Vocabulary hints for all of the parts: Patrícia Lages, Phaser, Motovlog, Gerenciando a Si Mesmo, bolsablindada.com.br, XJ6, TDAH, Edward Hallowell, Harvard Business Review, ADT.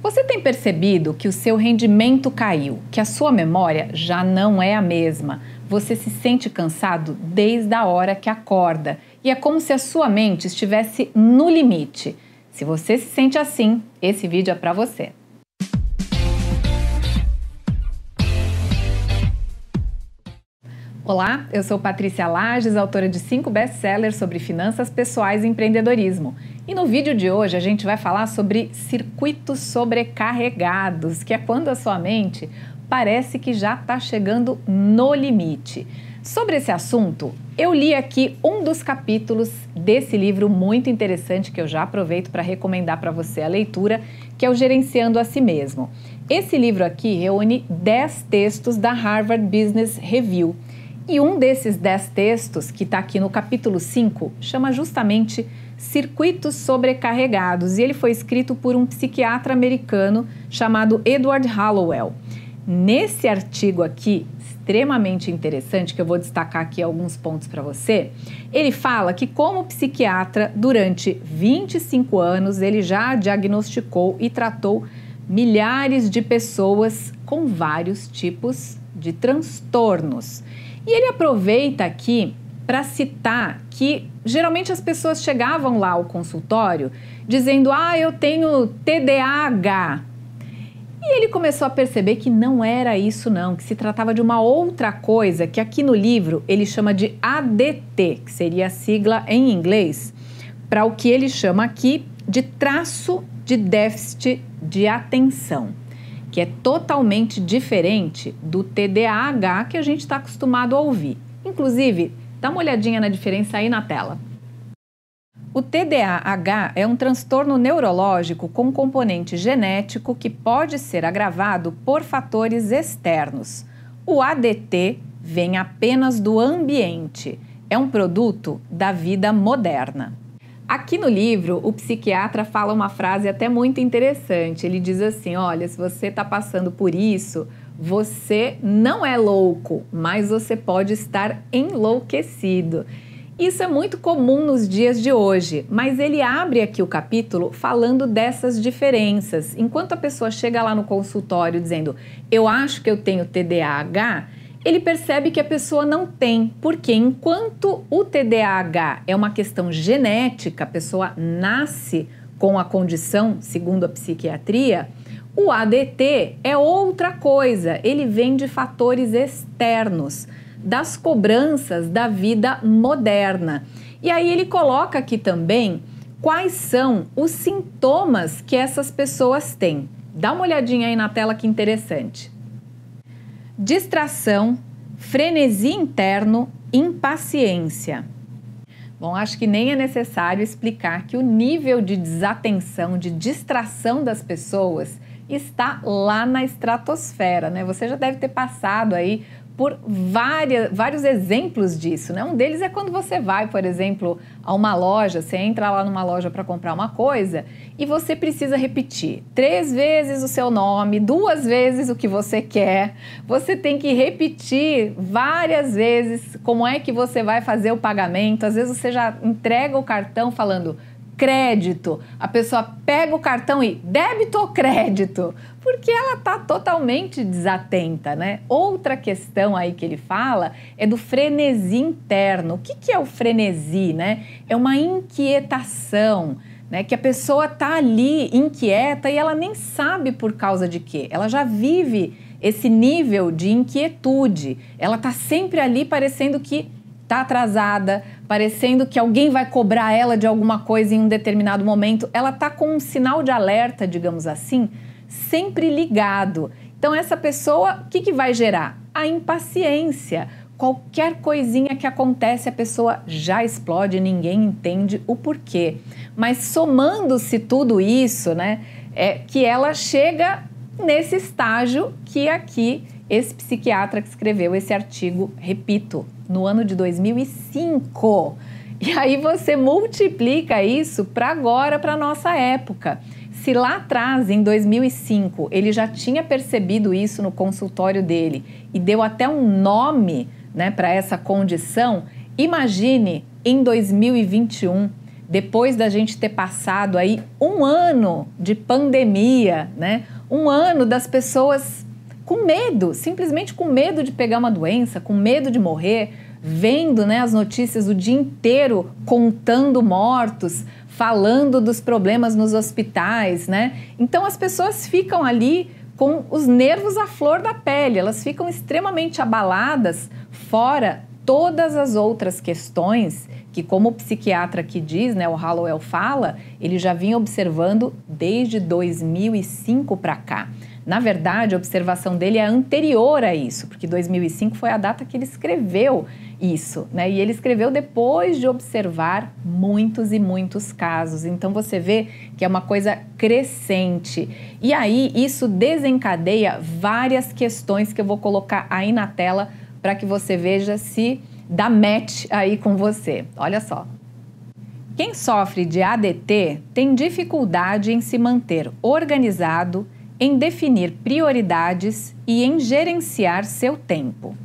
Você tem percebido que o seu rendimento caiu, que a sua memória já não é a mesma? Você se sente cansado desde a hora que acorda e é como se a sua mente estivesse no limite. Se você se sente assim, esse vídeo é para você. Olá, eu sou Patrícia Lages, autora de 5 best-sellers sobre finanças pessoais e empreendedorismo. E no vídeo de hoje a gente vai falar sobre circuitos sobrecarregados, que é quando a sua mente parece que já está chegando no limite. Sobre esse assunto, eu li aqui um dos capítulos desse livro muito interessante que eu já aproveito para recomendar para você a leitura, que é o Gerenciando a Si Mesmo. Esse livro aqui reúne 10 textos da Harvard Business Review. E um desses 10 textos, que está aqui no capítulo 5, chama justamente Circuitos Sobrecarregados, e ele foi escrito por um psiquiatra americano chamado Edward Hallowell. Nesse artigo aqui, extremamente interessante, que eu vou destacar aqui alguns pontos para você, ele fala que como psiquiatra, durante 25 anos, ele já diagnosticou e tratou milhares de pessoas com vários tipos de transtornos. E ele aproveita aqui para citar que geralmente as pessoas chegavam lá ao consultório dizendo, eu tenho TDAH. E ele começou a perceber que não era isso não, que se tratava de uma outra coisa que aqui no livro ele chama de ADT, que seria a sigla em inglês, para o que ele chama aqui de traço de déficit de atenção, que é totalmente diferente do TDAH que a gente está acostumado a ouvir. Inclusive, dá uma olhadinha na diferença aí na tela. O TDAH é um transtorno neurológico com componente genético que pode ser agravado por fatores externos. O ADT vem apenas do ambiente, é um produto da vida moderna. Aqui no livro, o psiquiatra fala uma frase até muito interessante. Ele diz assim, olha, se você está passando por isso, você não é louco, mas você pode estar enlouquecido. Isso é muito comum nos dias de hoje, mas ele abre aqui o capítulo falando dessas diferenças. Enquanto a pessoa chega lá no consultório dizendo, eu acho que eu tenho TDAH, ele percebe que a pessoa não tem, porque enquanto o TDAH é uma questão genética, a pessoa nasce com a condição, segundo a psiquiatria, o ADT é outra coisa, ele vem de fatores externos, das cobranças da vida moderna. E aí ele coloca aqui também quais são os sintomas que essas pessoas têm. Dá uma olhadinha aí na tela que interessante. Distração, frenesi interno, impaciência. Bom, acho que nem é necessário explicar que o nível de desatenção, de distração das pessoas está lá na estratosfera, né? Você já deve ter passado aí por vários exemplos disso, né? Um deles é quando você vai, por exemplo, a uma loja, você entra lá numa loja para comprar uma coisa e você precisa repetir 3 vezes o seu nome, 2 vezes o que você quer, você tem que repetir várias vezes como é que você vai fazer o pagamento, às vezes você já entrega o cartão falando crédito, a pessoa pega o cartão e débito ou crédito, porque ela está totalmente desatenta, né? Outra questão aí que ele fala é do frenesi interno. O que é o frenesi, né? É uma inquietação, né? Que a pessoa está ali inquieta e ela nem sabe por causa de quê. Ela já vive esse nível de inquietude. Ela está sempre ali parecendo que está atrasada, parecendo que alguém vai cobrar ela de alguma coisa em um determinado momento, ela está com um sinal de alerta, digamos assim, sempre ligado. Então essa pessoa, o que vai gerar? A impaciência. Qualquer coisinha que acontece, a pessoa já explode, ninguém entende o porquê. Mas somando-se tudo isso, né, é que ela chega nesse estágio que aqui esse psiquiatra que escreveu esse artigo, repito, no ano de 2005. E aí você multiplica isso para agora, para a nossa época. Se lá atrás, em 2005, ele já tinha percebido isso no consultório dele e deu até um nome, né, para essa condição, imagine em 2021, depois da gente ter passado aí um ano de pandemia, né? Um ano das pessoas com medo, simplesmente com medo de pegar uma doença, com medo de morrer, vendo, né, as notícias o dia inteiro contando mortos, falando dos problemas nos hospitais, né? Então as pessoas ficam ali com os nervos à flor da pele, elas ficam extremamente abaladas, fora todas as outras questões que, como o psiquiatra aqui diz, né, o Hallowell fala, ele já vinha observando desde 2005 para cá. Na verdade, a observação dele é anterior a isso, porque 2005 foi a data que ele escreveu isso, né? E ele escreveu depois de observar muitos e muitos casos. Então você vê que é uma coisa crescente. E aí isso desencadeia várias questões que eu vou colocar aí na tela para que você veja se dá match aí com você. Olha só. Quem sofre de ADT tem dificuldade em se manter organizado, em definir prioridades e em gerenciar seu tempo.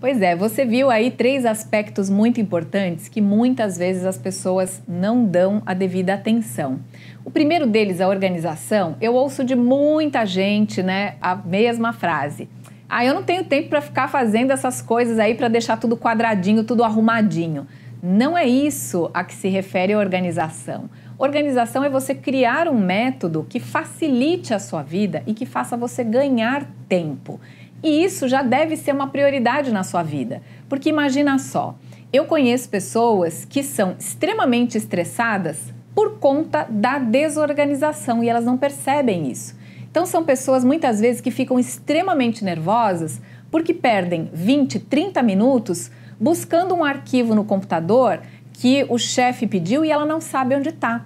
Pois é, você viu aí três aspectos muito importantes que muitas vezes as pessoas não dão a devida atenção. O primeiro deles, a organização. Eu ouço de muita gente, né, a mesma frase. Ah, eu não tenho tempo para ficar fazendo essas coisas aí para deixar tudo quadradinho, tudo arrumadinho. Não é isso a que se refere a organização. Organização é você criar um método que facilite a sua vida e que faça você ganhar tempo. E isso já deve ser uma prioridade na sua vida. Porque imagina só, eu conheço pessoas que são extremamente estressadas por conta da desorganização e elas não percebem isso. Então são pessoas muitas vezes que ficam extremamente nervosas porque perdem 20, 30 minutos buscando um arquivo no computador que o chefe pediu e ela não sabe onde está.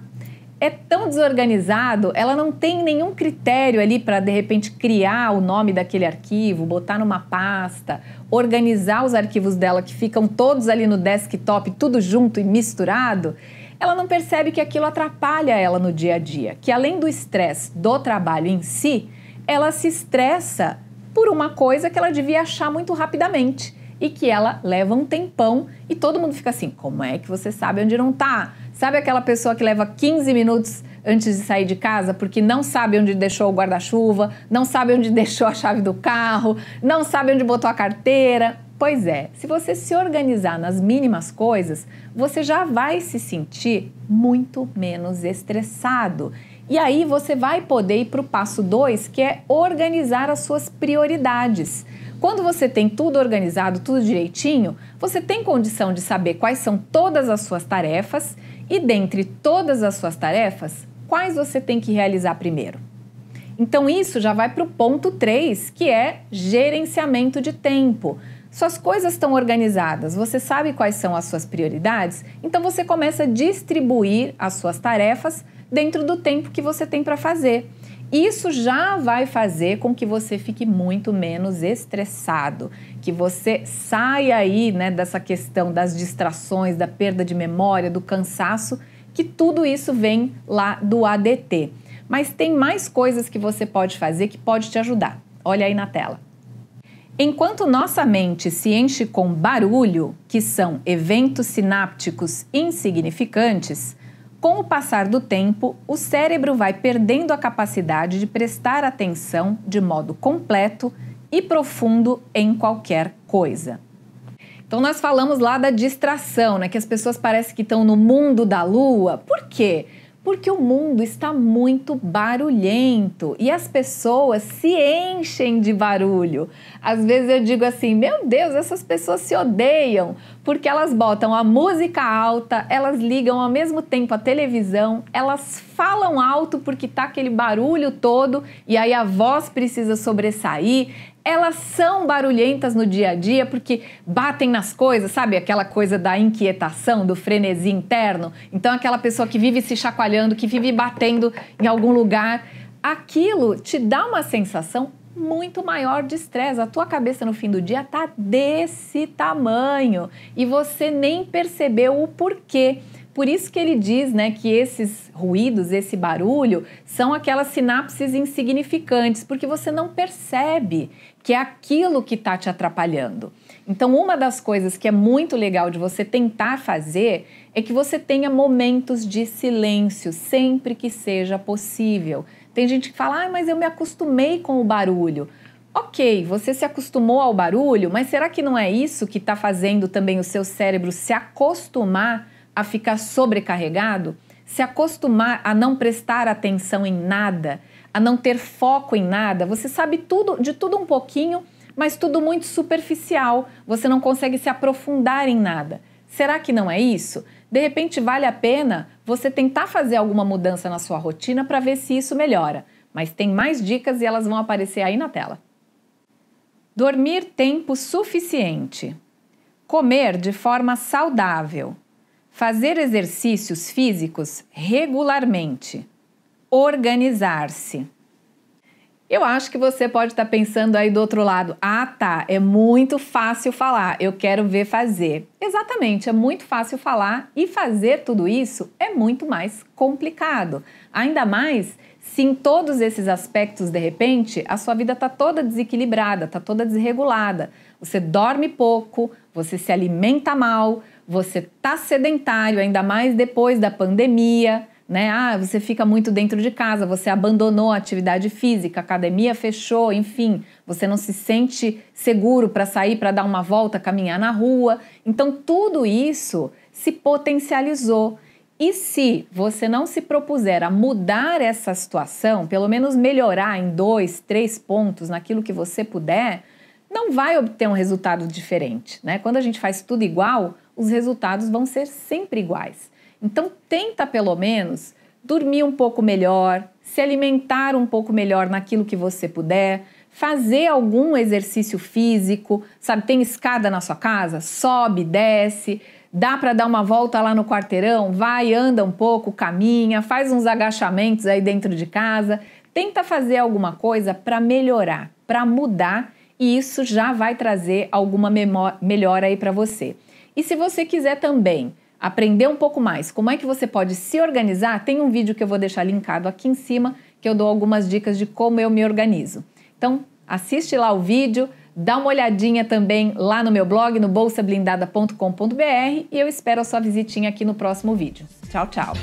É tão desorganizado, ela não tem nenhum critério ali para, de repente, criar o nome daquele arquivo, botar numa pasta, organizar os arquivos dela que ficam todos ali no desktop, tudo junto e misturado. Ela não percebe que aquilo atrapalha ela no dia a dia, que além do estresse do trabalho em si, ela se estressa por uma coisa que ela devia achar muito rapidamente e que ela leva um tempão e todo mundo fica assim, como é que você sabe onde não tá? Sabe aquela pessoa que leva 15 minutos antes de sair de casa porque não sabe onde deixou o guarda-chuva, não sabe onde deixou a chave do carro, não sabe onde botou a carteira? Pois é, se você se organizar nas mínimas coisas, você já vai se sentir muito menos estressado. E aí você vai poder ir para o passo 2, que é organizar as suas prioridades. Quando você tem tudo organizado, tudo direitinho, você tem condição de saber quais são todas as suas tarefas e, dentre todas as suas tarefas, quais você tem que realizar primeiro. Então, isso já vai para o ponto 3, que é gerenciamento de tempo. Suas coisas estão organizadas, você sabe quais são as suas prioridades, então você começa a distribuir as suas tarefas dentro do tempo que você tem para fazer. Isso já vai fazer com que você fique muito menos estressado, que você saia aí, né, dessa questão das distrações, da perda de memória, do cansaço, que tudo isso vem lá do ADT. Mas tem mais coisas que você pode fazer que pode te ajudar. Olha aí na tela. Enquanto nossa mente se enche com barulho, que são eventos sinápticos insignificantes, com o passar do tempo, o cérebro vai perdendo a capacidade de prestar atenção de modo completo e profundo em qualquer coisa. Então nós falamos lá da distração, né? Que as pessoas parecem que estão no mundo da lua. Por quê? Porque o mundo está muito barulhento e as pessoas se enchem de barulho. Às vezes eu digo assim, meu Deus, essas pessoas se odeiam, porque elas botam a música alta, elas ligam ao mesmo tempo a televisão, elas falam alto porque tá aquele barulho todo e aí a voz precisa sobressair. Elas são barulhentas no dia a dia porque batem nas coisas, sabe? Aquela coisa da inquietação, do frenesi interno. Então, aquela pessoa que vive se chacoalhando, que vive batendo em algum lugar, aquilo te dá uma sensação muito maior de estresse. A tua cabeça no fim do dia tá desse tamanho e você nem percebeu o porquê. Por isso que ele diz, né, que esses ruídos, esse barulho, são aquelas sinapses insignificantes, porque você não percebe que é aquilo que está te atrapalhando. Então, uma das coisas que é muito legal de você tentar fazer é que você tenha momentos de silêncio, sempre que seja possível. Tem gente que fala, ah, mas eu me acostumei com o barulho. Ok, você se acostumou ao barulho, mas será que não é isso que está fazendo também o seu cérebro se acostumar a ficar sobrecarregado? Se acostumar a não prestar atenção em nada, a não ter foco em nada? Você sabe tudo, de tudo um pouquinho, mas tudo muito superficial, você não consegue se aprofundar em nada. Será que não é isso? De repente vale a pena você tentar fazer alguma mudança na sua rotina para ver se isso melhora. Mas tem mais dicas e elas vão aparecer aí na tela. Dormir tempo suficiente. Comer de forma saudável. Fazer exercícios físicos regularmente. Organizar-se. Eu acho que você pode estar pensando aí do outro lado, ah tá, é muito fácil falar, eu quero ver fazer. Exatamente, é muito fácil falar e fazer tudo isso é muito mais complicado. Ainda mais se em todos esses aspectos, de repente, a sua vida está toda desequilibrada, está toda desregulada. Você dorme pouco, você se alimenta mal, você está sedentário, ainda mais depois da pandemia, né? Ah, você fica muito dentro de casa, você abandonou a atividade física, a academia fechou, enfim, você não se sente seguro para sair, para dar uma volta, caminhar na rua. Então, tudo isso se potencializou. E se você não se propuser a mudar essa situação, pelo menos melhorar em 2, 3 pontos naquilo que você puder, não vai obter um resultado diferente, né? Quando a gente faz tudo igual, os resultados vão ser sempre iguais. Então, tenta pelo menos dormir um pouco melhor, se alimentar um pouco melhor naquilo que você puder, fazer algum exercício físico, sabe, tem escada na sua casa? Sobe, desce, dá para dar uma volta lá no quarteirão? Vai, anda um pouco, caminha, faz uns agachamentos aí dentro de casa, tenta fazer alguma coisa para melhorar, para mudar, e isso já vai trazer alguma melhora aí para você. E se você quiser também aprender um pouco mais como é que você pode se organizar, tem um vídeo que eu vou deixar linkado aqui em cima, que eu dou algumas dicas de como eu me organizo. Então, assiste lá o vídeo, dá uma olhadinha também lá no meu blog, no bolsablindada.com.br, e eu espero a sua visitinha aqui no próximo vídeo. Tchau, tchau!